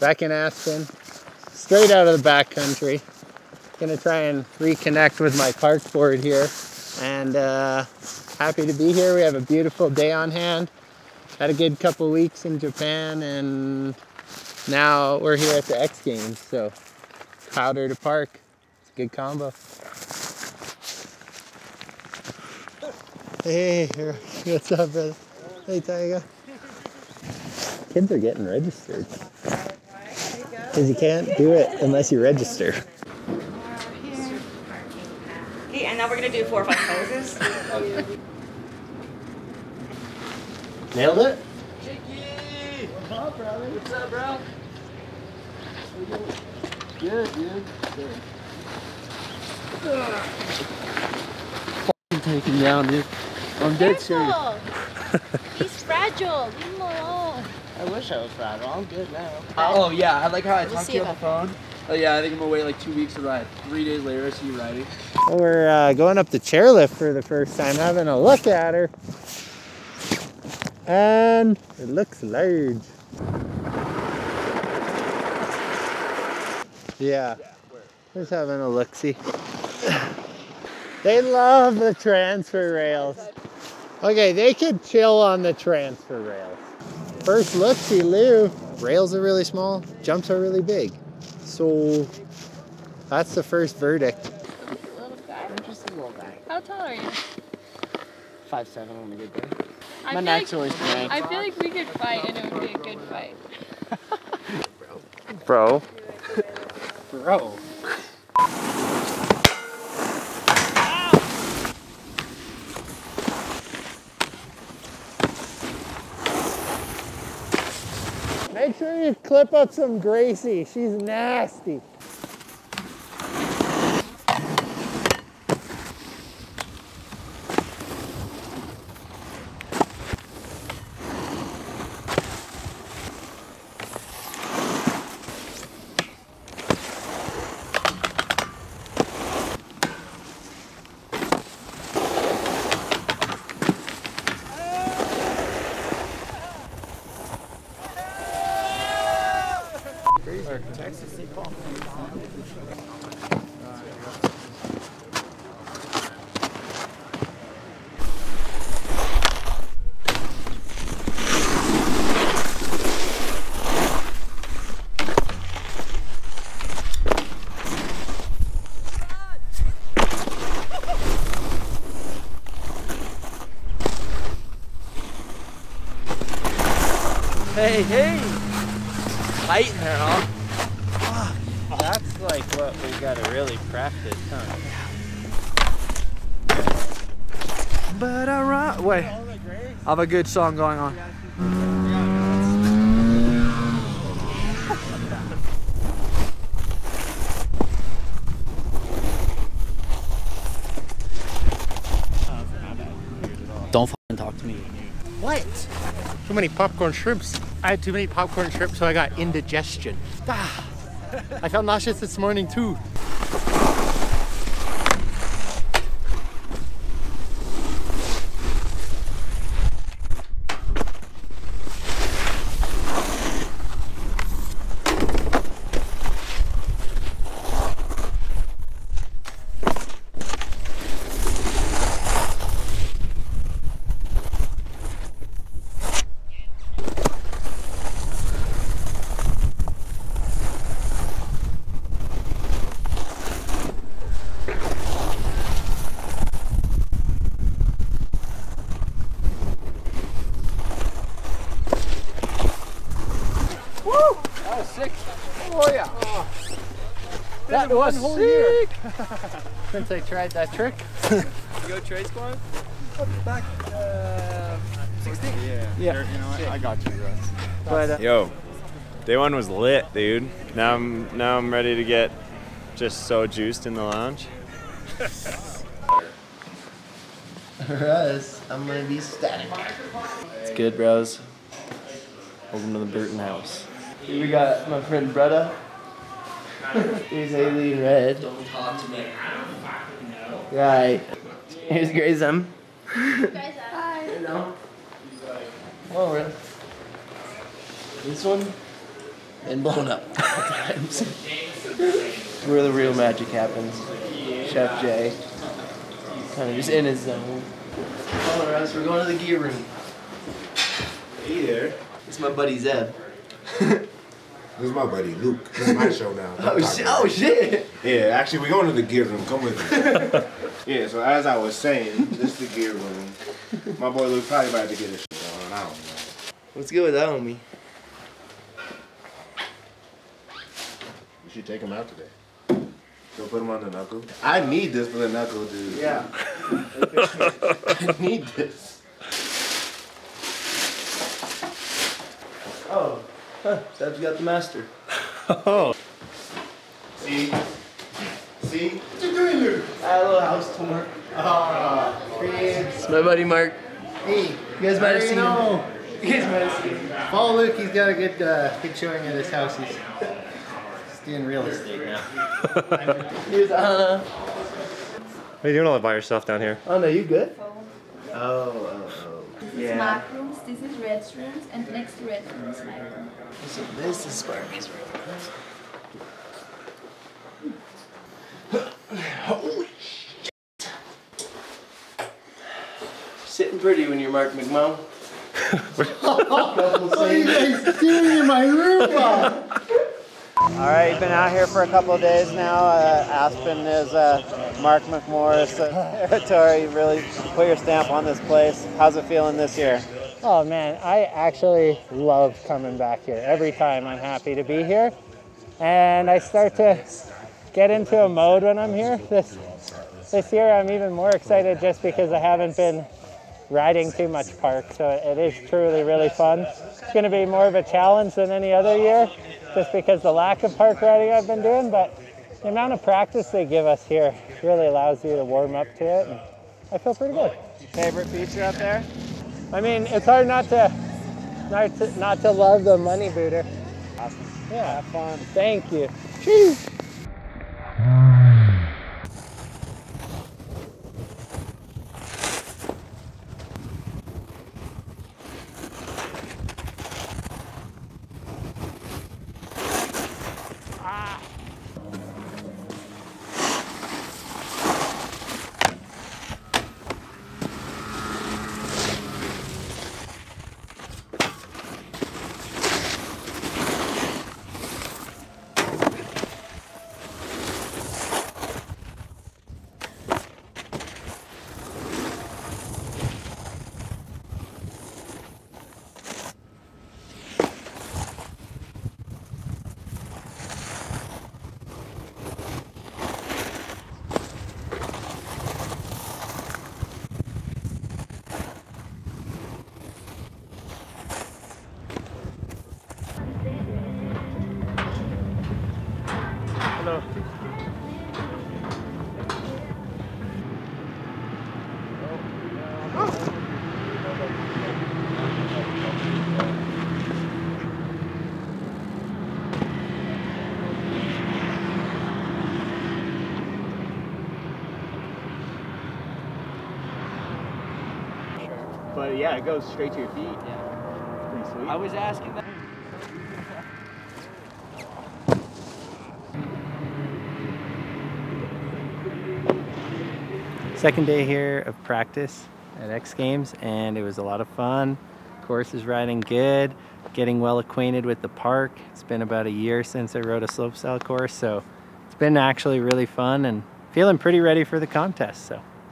back in Aspen, straight out of the backcountry. Gonna try and reconnect with my park board here, and happy to be here. We have a beautiful day on hand. Had a good couple weeks in Japan, and now we're here at the X Games, so powder to park. It's a good combo. Hey, what's up, brother? Hey, Taiga. Kids are getting registered because you can't do it unless you register. Okay, and now we're going to do 4 or 5 poses. Nailed it? Jiggy! What's up, brother? What's up, bro? Good, dude. Good. Taking down, dude. I'm dead serious. He's fragile. Leave him alone. I wish I was fragile. I'm good now. Oh, yeah. I like how I talked to you on the phone. Oh, yeah. I think I'm away like 2 weeks to ride. 3 days later, I see you riding. Well, we're going up the chairlift for the first time, having a look at her. And it looks large. Yeah, just having a look-see. They love the transfer rails. Okay, they could chill on the transfer rails. First look-see, Lou. Rails are really small, jumps are really big. So that's the first verdict. Little guy. Interesting little guy. How tall are you? 5'7" on the good day. My neck's always bent. I feel like we could fight and it would be a good fight. Bro. Bro. Make sure you clip up some Gracie. She's nasty. Hey, hey! Light in there, huh? Oh, that's like what we gotta really practice, huh? Yeah. But alright, wait. I have a good song going on. Don't f***ing talk to me. What? Too many popcorn shrimps. I had too many popcorn shrimps, so I got indigestion. Ah, I felt nauseous this morning too. That was sick! Since I tried that trick. You go trade squad? Back 16. Yeah. You know what? I got you, Russ. But, yo, day one was lit, dude. Now I'm ready to get just so juiced in the lounge. Russ, I'm gonna be static. It's good, bros. Welcome to the Burton house. We got my friend Bretta. Here's Haley and Red. Don't talk to me. I don't fucking know. Right. Here's Grayzum. Hi. You know. Come on, Red. This one. and blown up at times. Where the real magic happens. Chef Jay, kind of just in his zone. All right, so we're going to the gear room. Hey there. It's my buddy Zeb. This is my buddy Luke. This is my show now. Oh shit! Yeah, actually, we're going to the gear room. Come with me. Yeah, so as I was saying, this is the gear room. My boy Luke probably about to get his shit on. I don't know. What's good with that, homie? We should take him out today. Go put him on the knuckle. I need this for the knuckle, dude. Yeah. I need this. Oh. Huh, Seb's got the master. Oh. See? What you doing here? I had a little house tour. It's my buddy Mark. Hey, you guys might have seen him. You guys might have seen him. Follow Luke, he's got a good showing at his house. He's doing real estate now. Here's Anna. What are you doing all by yourself down here? Anna, you good? Oh. This is Mark's room, this is Red's room, and next to Red's room is my room. So this is Sparky's room. Holy shit! Sitting pretty when you're Mark McMorris. What are you guys doing in my room? Alright, been out here for a couple of days now. Aspen is Mark McMorris territory. Really put your stamp on this place. How's it feeling this year? Oh man, I actually love coming back here. Every time I'm happy to be here. And I start to get into a mode when I'm here. This year I'm even more excited just because I haven't been riding too much park, so it is truly really fun. It's going to be more of a challenge than any other year, just because the lack of park riding I've been doing, but the amount of practice they give us here really allows you to warm up to it, and I feel pretty good. Favorite feature up there? I mean, it's hard not to love the money booter. Awesome. Yeah, have fun. Thank you. Cheers. But yeah, it goes straight to your feet. Yeah. Pretty sweet. I was asking that. Second day here of practice at X Games, and it was a lot of fun. Course is riding good, getting well acquainted with the park. It's been about a year since I rode a slopestyle course, so it's been actually really fun and feeling pretty ready for the contest. So.